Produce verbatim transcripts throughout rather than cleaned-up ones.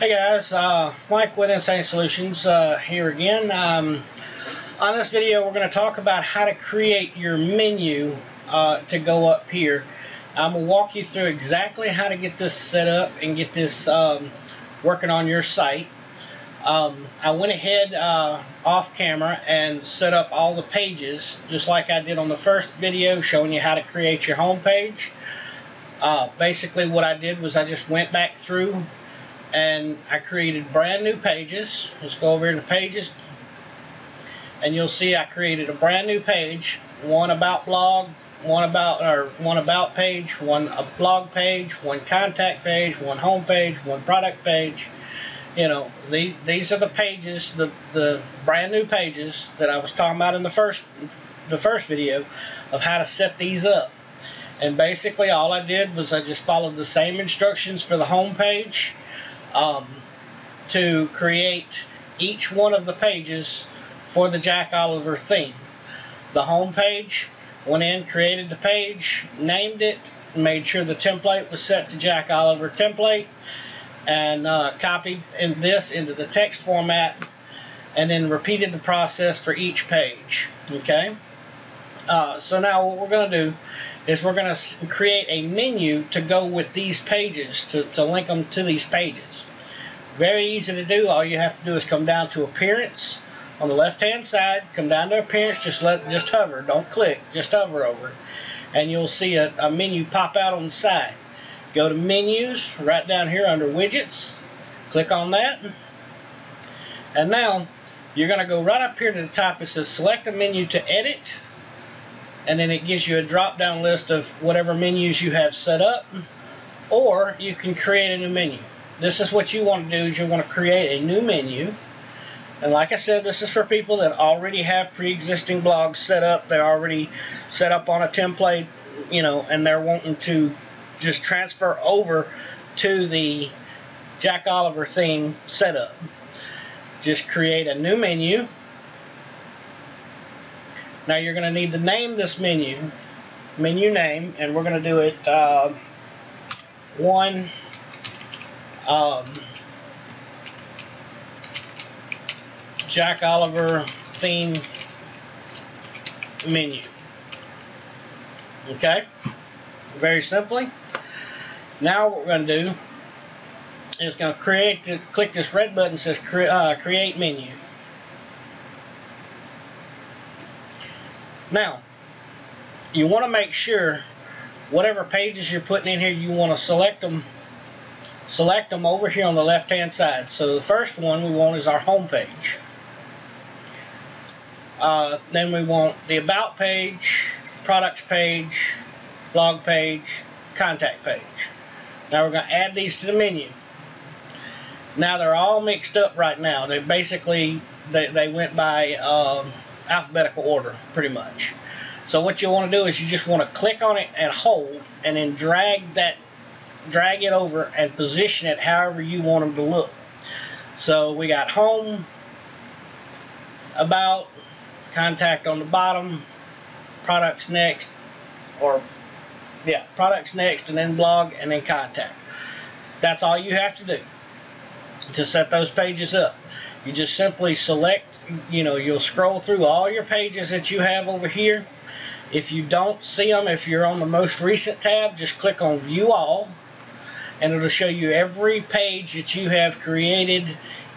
Hey guys, uh, Mike with Insain Solutions uh, here again. Um, on this video we're going to talk about how to create your menu uh, to go up here. I'm going to walk you through exactly how to get this set up and get this um, working on your site. Um, I went ahead uh, off camera and set up all the pages just like I did on the first video showing you how to create your home page. Uh, basically what I did was I just went back through and I created brand new pages. Let's go over here to pages, and you'll see I created a brand new page, one about blog, one about or one about page, one a blog page, one contact page, one home page, one product page. You know, these these are the pages, the the brand new pages that I was talking about in the first the first video of how to set these up. And basically all I did was I just followed the same instructions for the home page. Um, to create each one of the pages for the Jack Oliver theme. The home page, went in, created the page, named it, made sure the template was set to Jack Oliver template, and uh, copied in this into the text format, and then repeated the process for each page. Okay? Uh, so now what we're going to do is we're going to create a menu to go with these pages, to, to link them to these pages. Very easy to do. All you have to do is come down to Appearance on the left hand side, come down to Appearance, just let just hover, don't click, just hover over it, and you'll see a, a menu pop out on the side. Go to Menus, right down here under Widgets, click on that, and now you're going to go right up here to the top. It says Select a Menu to Edit, and then it gives you a drop-down list of whatever menus you have set up, or you can create a new menu. This is what you want to do, is you want to create a new menu. And like I said, this is for people that already have pre-existing blogs set up. They're already set up on a template, you know, and they're wanting to just transfer over to the Jack Oliver theme setup. Just create a new menu. Now you're going to need to name this menu, menu name, and we're going to do it uh, one um, Jack Oliver theme menu. Okay, very simply. Now what we're going to do is going to create, click this red button that says cre uh, create menu. Now, you want to make sure whatever pages you're putting in here, you want to select them, select them over here on the left-hand side. So the first one we want is our home page. Uh, then we want the about page, product page, blog page, contact page. Now we're going to add these to the menu. Now they're all mixed up right now. They basically they they went by. Um, alphabetical order pretty much. So what you want to do is you just want to click on it and hold, and then drag that drag it over and position it however you want them to look. So we got home, about, contact on the bottom, products next, or yeah products next, and then blog, and then contact. That's all you have to do to set those pages up. You just simply select, you know, you'll scroll through all your pages that you have over here. If you don't see them, if you're on the most recent tab, just click on View All, and it'll show you every page that you have created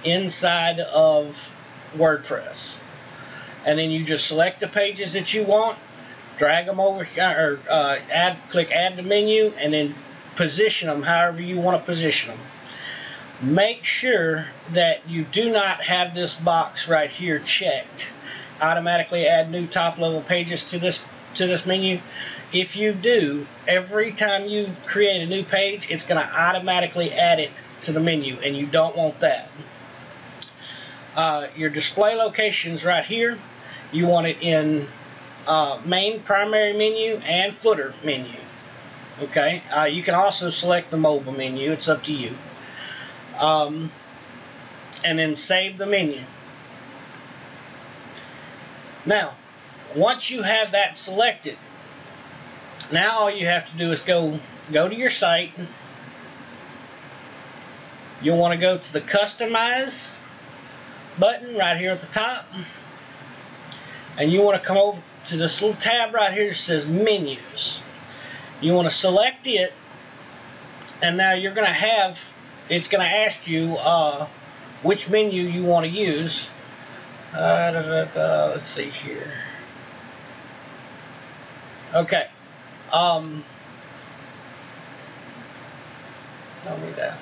inside of WordPress. And then you just select the pages that you want, drag them over, or uh, add, click Add to Menu, and then position them however you want to position them. Make sure that you do not have this box right here checked. Automatically add new top level pages to this to this menu. If you do, every time you create a new page, it's going to automatically add it to the menu, and you don't want that. Uh, your display locations right here, you want it in uh, main primary menu and footer menu. Okay, uh, you can also select the mobile menu, it's up to you. Um, and then save the menu. Now, once you have that selected, now all you have to do is go go to your site, You'll want to go to the Customize button right here at the top, and you want to come over to this little tab right here that says Menus. You want to select it, and now you're going to have, it's going to ask you uh, which menu you want to use. Uh, da, da, da, let's see here. Okay. Um, don't need that.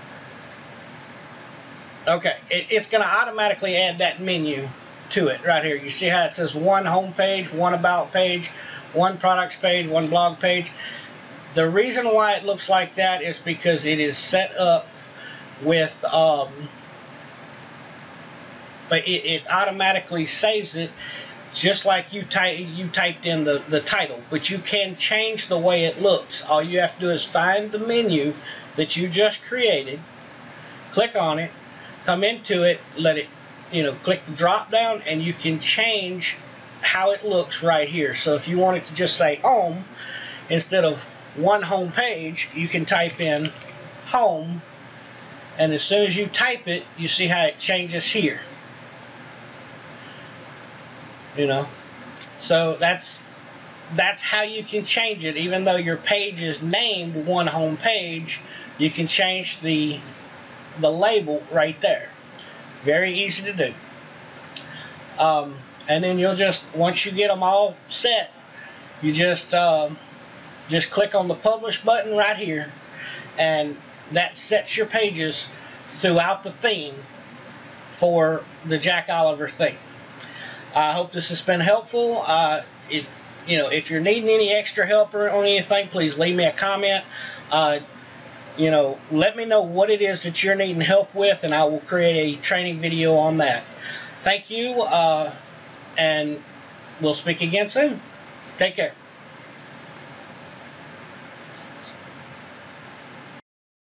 Okay, it, it's going to automatically add that menu to it right here. You see how it says one home page, one about page, one products page, one blog page. The reason why it looks like that is because it is set up with, um, but it, it automatically saves it just like you, ty you typed in the, the title. But you can change the way it looks. All you have to do is find the menu that you just created, click on it, come into it, let it, you know, click the drop down, and you can change how it looks right here. So if you want it to just say home instead of one home page, you can type in home, and as soon as you type it, you see how it changes here. You know, so that's that's how you can change it. Even though your page is named one home page, you can change the the label right there. Very easy to do. Um, and then you'll just, once you get them all set, you just um, just click on the publish button right here, and that sets your pages throughout the theme for the Jack Oliver theme. I hope this has been helpful. Uh, it, you know, if you're needing any extra help or on anything, please leave me a comment. Uh, You know, let me know what it is that you're needing help with, and I will create a training video on that. Thank you, uh, and we'll speak again soon. Take care.